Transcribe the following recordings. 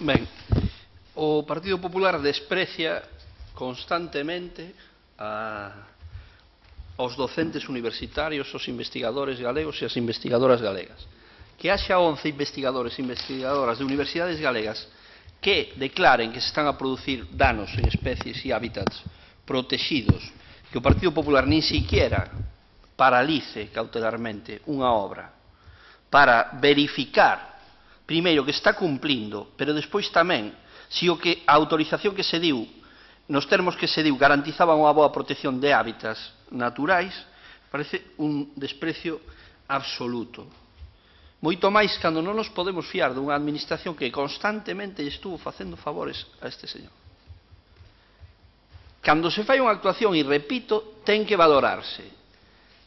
Ben, o Partido Popular desprecia constantemente aos docentes universitarios, aos investigadores galegos e as investigadoras galegas. Que haxa 11 investigadores e investigadoras de universidades galegas que declaren que se están a producir danos en especies e hábitats protegidos, que o Partido Popular nin siquiera paralice cautelarmente unha obra para verificar primeiro que está cumplindo, pero despois tamén se o que a autorización que se diu nos termos que se diu garantizaba unha boa protección de hábitats naturais, parece un desprecio absoluto. Moito máis cando non nos podemos fiar dunha administración que constantemente estuvo facendo favores a este señor. Cando se fai unha actuación, e repito, ten que valorarse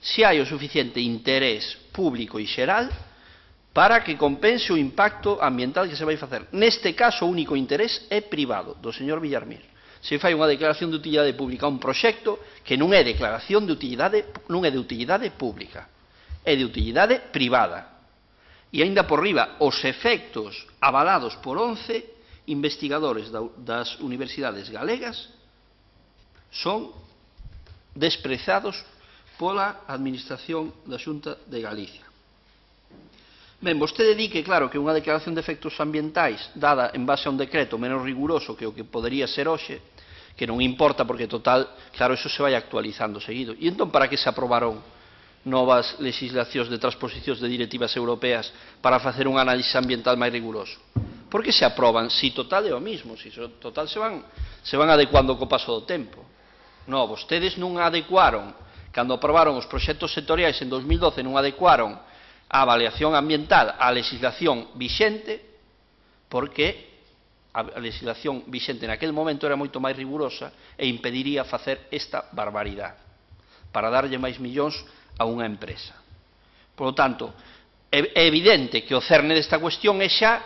se hai o suficiente interés público e xeral para que compense o impacto ambiental que se vai facer. Neste caso, o único interés é privado, do señor Villar Mir. Se fai unha declaración de utilidade pública a un proxecto que non é declaración de utilidade, non é de utilidade pública, é de utilidade privada. E aínda por riba, os efectos avalados por 11 investigadores das universidades galegas son desprezados pola Administración da Xunta de Galicia. Ben, vostede di que, claro, que unha declaración de efectos ambientais dada en base a un decreto menos riguroso que o que podería ser hoxe, que non importa porque, total, claro, iso se vai actualizando seguido. E entón, para que se aprobaron novas legislacións de transposicións de directivas europeas para facer un análisis ambiental máis riguroso? Por que se aproban? Si total é o mismo, si total se van adecuando co paso do tempo. Non, vostedes non adecuaron, cando aprobaron os proxectos sectoriais en 2012, non adecuaron a avaliación ambiental á legislación vixente, porque a legislación vixente naquel momento era moito máis rigurosa e impediría facer esta barbaridade para darlle máis millóns a unha empresa. Por lo tanto, é evidente que o cerne desta cuestión é xa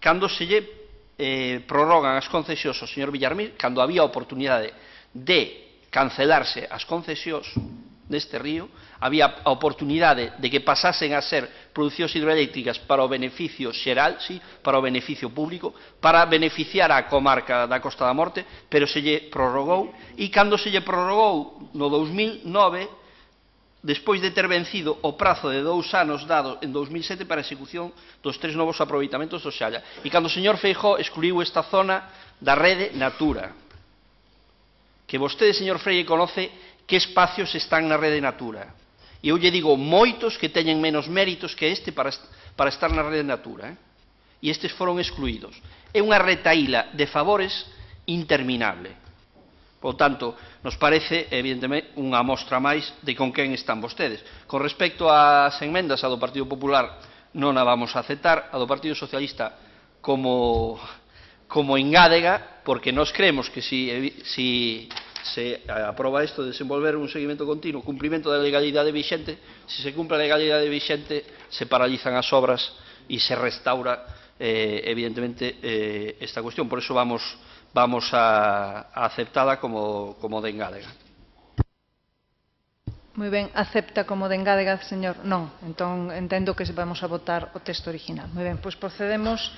cando se lle prorrogan as concesións ao señor Villar Mir, cando había oportunidade de cancelarse as concesións deste río, había a oportunidade de que pasasen a ser producións hidroeléctricas para o beneficio xeral, sí, para o beneficio público, para beneficiar a comarca da Costa da Morte, pero se lle prorrogou, e cando se lle prorrogou no 2009, despois de ter vencido o prazo de 2 anos dado en 2007 para a execución dos 3 novos aproveitamentos do Xalla, e cando o señor Feijó excluiu esta zona da red Natura, que vostede, señor Freire, conoce que espacios están na red Natura. E eu lle digo moitos que teñen menos méritos que este para estar na red Natura. E estes foron excluídos. É unha retaíla de favores interminable. Por tanto, nos parece, evidentemente, unha mostra máis de con quen están vostedes. Con respecto ás enmendas, a do Partido Popular non a vamos a aceptar, a do Partido Socialista como engádega, porque nós creemos que si se aproba isto de desenvolver un seguimento continuo, cumprimento da legalidade vigente, se se cumpre a legalidade vigente se paralizan as obras e se restaura evidentemente esta cuestión. Por eso vamos a aceptada como de engádega. Moi ben, acepta como de engádega, señor? Non, entón entendo que vamos a votar o texto original. Moi ben, pois procedemos